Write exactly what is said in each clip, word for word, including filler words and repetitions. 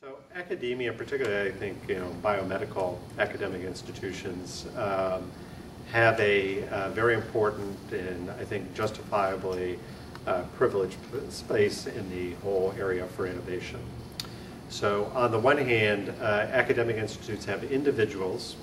So academia, particularly I think you know, biomedical academic institutions um, have a uh, very important and I think justifiably uh, privileged space in the whole area for innovation. So on the one hand, uh, academic institutes have individuals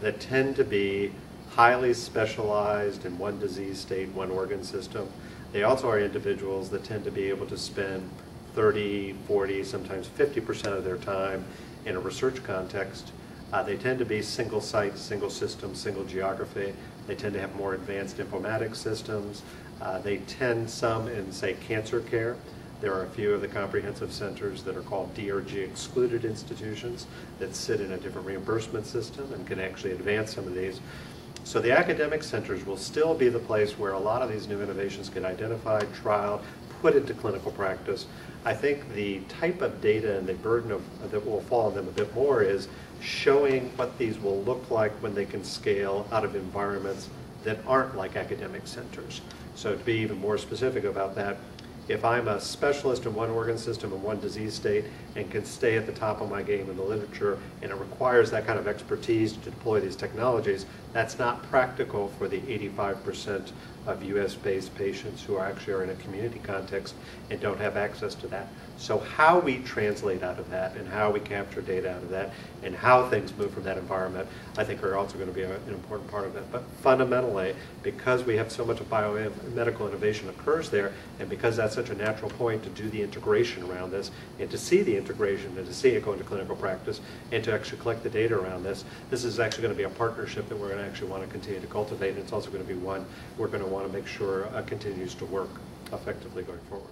that tend to be highly specialized in one disease state, one organ system. They also are individuals that tend to be able to spend thirty, forty, sometimes fifty percent of their time in a research context. Uh, they tend to be single site, single system, single geography. They tend to have more advanced informatics systems. Uh, they tend some in, say, cancer care. There are a few of the comprehensive centers that are called D R G excluded institutions that sit in a different reimbursement system and can actually advance some of these. So the academic centers will still be the place where a lot of these new innovations get identified, trialed, put into clinical practice. I think the type of data and the burden of, that will fall on them a bit more is showing what these will look like when they can scale out of environments that aren't like academic centers. So to be even more specific about that, if I'm a specialist in one organ system and one disease state and can stay at the top of my game in the literature, and it requires that kind of expertise to deploy these technologies, that's not practical for the eighty-five percent of U S based patients who actually are in a community context and don't have access to that. So how we translate out of that and how we capture data out of that and how things move from that environment, I think are also going to be a, an important part of it. But fundamentally, because we have so much of biomedical innovation occurs there, and because that's such a natural point to do the integration around this and to see the integration and to see it go into clinical practice and to actually collect the data around this, this is actually going to be a partnership that we're going to actually want to continue to cultivate. And it's also going to be one we're going to want to make sure uh, continues to work effectively going forward.